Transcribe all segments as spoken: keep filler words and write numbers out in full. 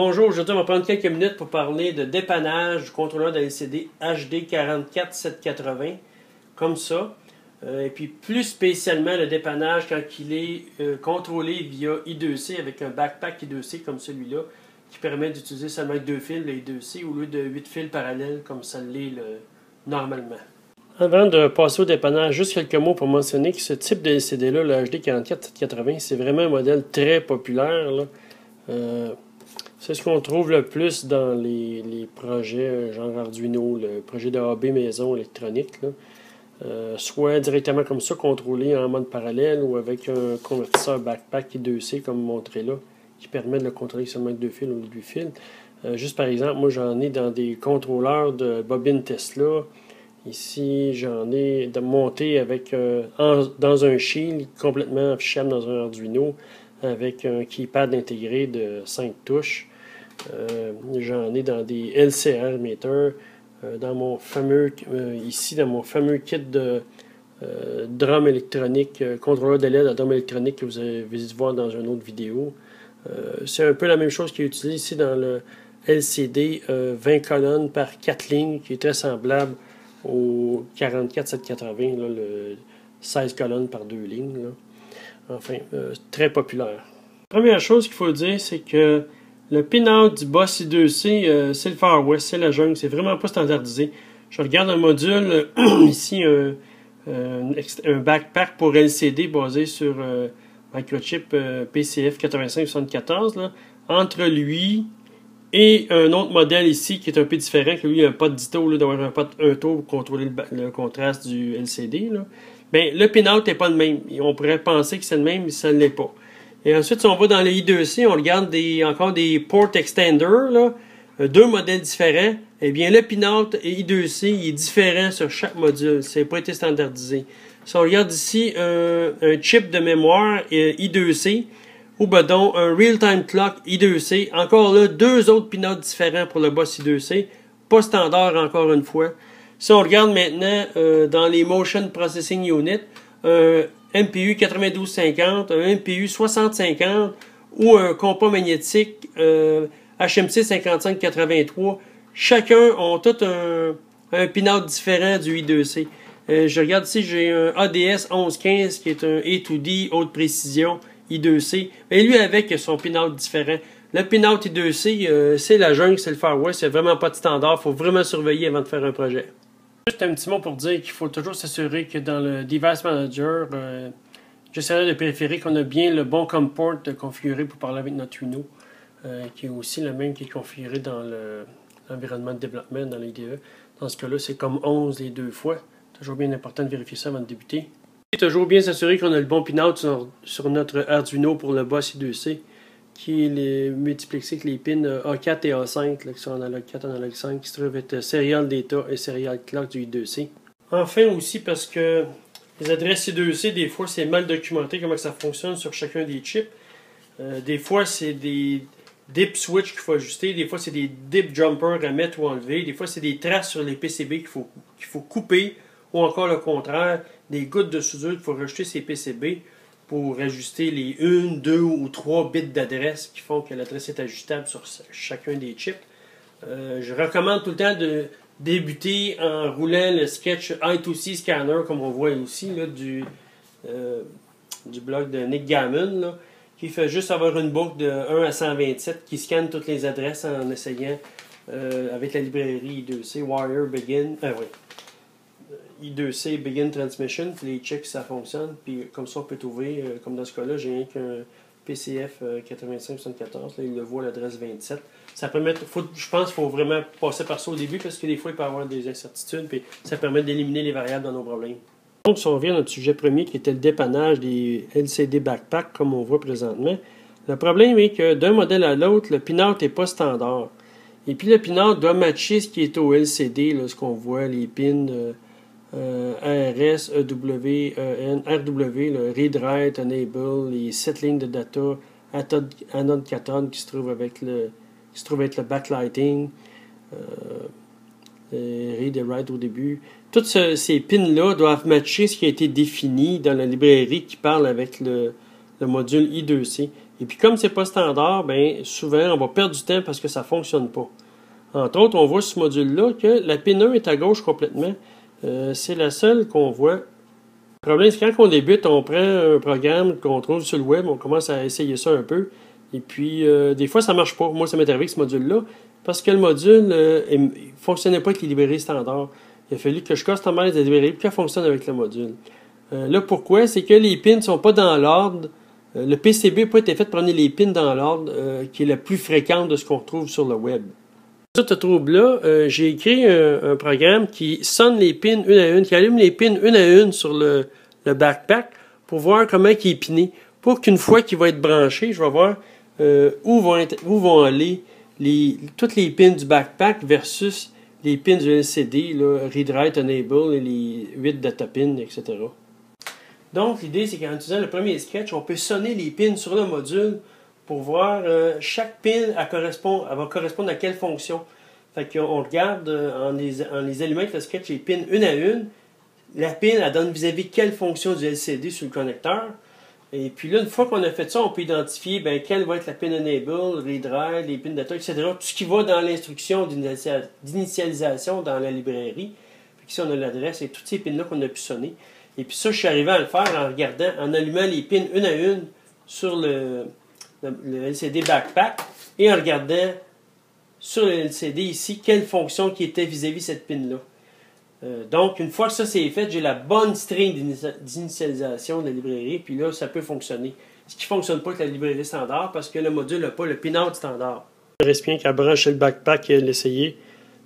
Bonjour, aujourd'hui on va prendre quelques minutes pour parler de dépannage du contrôleur de L C D H D quatre quatre sept huit zéro comme ça. Euh, et puis plus spécialement le dépannage quand il est euh, contrôlé via I deux C avec un backpack I deux C comme celui-là qui permet d'utiliser seulement deux fils, les I deux C, au lieu de huit fils parallèles comme ça l'est normalement. Avant de passer au dépannage, juste quelques mots pour mentionner que ce type de L C D-là, le H D quatre quatre sept huit zéro, c'est vraiment un modèle très populaire là. Euh, C'est ce qu'on trouve le plus dans les, les projets genre Arduino, le projet de A B maison électronique là. Euh, soit directement comme ça, contrôlé en mode parallèle ou avec un convertisseur backpack I deux C comme montré là, qui permet de le contrôler seulement avec deux fils au lieu de huit fils. Euh, juste par exemple, moi j'en ai dans des contrôleurs de bobine Tesla. Ici, j'en ai monté avec euh, en, dans un shield complètement affichable dans un Arduino, avec un keypad intégré de cinq touches. Euh, J'en ai dans des L C R meter. Euh, dans mon fameux, euh, ici, dans mon fameux kit de euh, drum électronique, euh, contrôleur de L E D à drum électronique que vous avez vu voir dans une autre vidéo. Euh, C'est un peu la même chose qu'il utilise ici dans le L C D euh, vingt colonnes par quatre lignes, qui est très semblable au quarante-quatre sept cent quatre-vingts, là, le seize colonnes par deux lignes. Là. Enfin, euh, très populaire. Première chose qu'il faut dire, c'est que le pin-out du boss I deux C, euh, c'est le Far West, c'est la jungle, c'est vraiment pas standardisé. Je regarde un module, ici, un, un, un backpack pour L C D basé sur euh, microchip euh, P C F huit cinq sept quatre. Là, entre lui et un autre modèle ici, qui est un peu différent, que lui, il a un pot d'ito, d'avoir un pot un taux pour contrôler le, le contraste du L C D, là. Bien, le pin-out n'est pas le même. On pourrait penser que c'est le même, mais ça ne l'est pas. Et ensuite, si on va dans les I deux C, on regarde des, encore des port extenders, là, deux modèles différents. Eh bien, le pin-out et I deux C, il est différent sur chaque module. Ça n'a pas été standardisé. Si on regarde ici euh, un chip de mémoire euh, I deux C, ou ben donc un real-time clock I deux C, encore là, deux autres pin-outs différents pour le boss I deux C. Pas standard, encore une fois. Si on regarde maintenant euh, dans les Motion Processing Unit, un M P U neuf deux cinq zéro, un M P U six zéro cinq zéro ou un compas magnétique euh, H M C cinq cinq huit trois, chacun ont tout un, un pin-out différent du I deux C. Euh, je regarde ici, j'ai un A D S onze quinze qui est un A deux D, haute précision, I deux C, mais lui avec son pin-out différent. Le pin-out I deux C, euh, c'est la jungle, c'est le Far West, c'est vraiment pas de standard, il faut vraiment surveiller avant de faire un projet. Juste un petit mot pour dire qu'il faut toujours s'assurer que dans le Device Manager, euh, j'essaierai de préférer qu'on a bien le bon com port configuré pour parler avec notre Arduino, euh, qui est aussi le même qui est configuré dans l'environnement le, de développement, dans l'I D E. Dans ce cas-là, c'est comme onze les deux fois. Toujours bien important de vérifier ça avant de débuter. Et toujours bien s'assurer qu'on a le bon pin-out sur, sur notre Arduino pour le boss I deux C. Qui est les multiplexés avec les pins A quatre et A cinq, là, qui sont en analogue quatre et en analogue cinq, qui se trouvent être Serial Data et Serial Clock du I deux C. Enfin aussi parce que les adresses I deux C, des fois c'est mal documenté comment ça fonctionne sur chacun des chips. Euh, des fois c'est des dip switch qu'il faut ajuster, des fois c'est des dip jumpers à mettre ou enlever, des fois c'est des traces sur les P C B qu'il faut, qu'il faut couper, ou encore le contraire, des gouttes de soudure qu'il faut rejeter ces P C B. Pour ajuster les un, deux ou trois bits d'adresse qui font que l'adresse est ajustable sur chacun des chips. Euh, je recommande tout le temps de débuter en roulant le sketch I deux C Scanner, comme on voit ici, là, du, euh, du blog de Nick Gammon, là, qui fait juste avoir une boucle de un à cent vingt-sept qui scanne toutes les adresses en essayant, euh, avec la librairie I deux C, Wire Begin, ah oui. I deux C Begin Transmission, puis les checks ça fonctionne, puis comme ça on peut trouver, euh, comme dans ce cas-là, j'ai rien qu'un P C F huit cinq sept quatre, là, il le voit à l'adresse vingt-sept. Ça permet, faut, je pense qu'il faut vraiment passer par ça au début, parce que des fois il peut y avoir des incertitudes, puis ça permet d'éliminer les variables dans nos problèmes. Donc si on revient à notre sujet premier qui était le dépannage des L C D backpack, comme on voit présentement, le problème est que d'un modèle à l'autre, le pin-out n'est pas standard. Et puis le pin-out doit matcher ce qui est au L C D, là, ce qu'on voit, les pins... Euh, Euh, A R S, E W, E N, R W, le Read Write, Enable, les sept lignes de data, Anode Cathode qui se trouve avec le qui se trouve être le backlighting, euh, Read et Write au début. Toutes ce, ces pins-là doivent matcher ce qui a été défini dans la librairie qui parle avec le, le module I deux C. Et puis comme c'est pas standard, ben souvent on va perdre du temps parce que ça ne fonctionne pas. Entre autres, on voit ce module-là que la pin un est à gauche complètement. Euh, c'est la seule qu'on voit. Le problème, c'est quand on débute, on prend un programme qu'on trouve sur le web, on commence à essayer ça un peu. Et puis, euh, des fois, ça marche pas. Moi, ça m'est arrivé avec ce module-là, parce que le module euh, il ne fonctionnait pas avec les librairies standards. Il a fallu que je customise les librairies pour qu'elle fonctionne avec le module. Euh, là, pourquoi? C'est que les pins ne sont pas dans l'ordre. Euh, le P C B n'a pas été fait de prendre les pins dans l'ordre euh, qui est la plus fréquente de ce qu'on retrouve sur le web. Pour ce trouble-là, euh, j'ai écrit un, un programme qui sonne les pins une à une, qui allume les pins une à une sur le, le backpack pour voir comment il est piné. Pour qu'une fois qu'il va être branché, je vais voir euh, où, vont être, où vont aller les, toutes les pins du backpack versus les pins du L C D, là, Read Write Enable, et les huit data pins, et cetera. Donc l'idée, c'est qu'en utilisant le premier sketch, on peut sonner les pins sur le module pour voir euh, chaque pin elle correspond, elle va correspondre à quelle fonction. Fait qu'on regarde euh, en, les, en les allumant avec le sketch les pins une à une, la pin elle donne vis-à-vis -vis quelle fonction du L C D sur le connecteur. Et puis là, une fois qu'on a fait ça, on peut identifier ben, quelle va être la pin Enable, Read Write, les pins data, et cetera. Tout ce qui va dans l'instruction d'initialisation dans la librairie. Ici, on a l'adresse et toutes ces pins-là qu'on a pu sonner. Et puis ça, je suis arrivé à le faire en regardant, en allumant les pins une à une sur le, le, le L C D Backpack et en regardant sur le L C D ici, quelle fonction qui était vis-à-vis cette pin-là. Euh, donc, une fois que ça c'est fait, j'ai la bonne string d'initialisation de la librairie, puis là, ça peut fonctionner. Ce qui ne fonctionne pas avec la librairie standard, parce que le module n'a pas le pinout standard. Il reste bien qu'à brancher le backpack et l'essayer.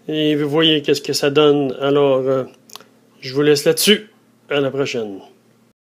Et vous voyez qu'est-ce que ça donne. Alors, euh, je vous laisse là-dessus. À la prochaine.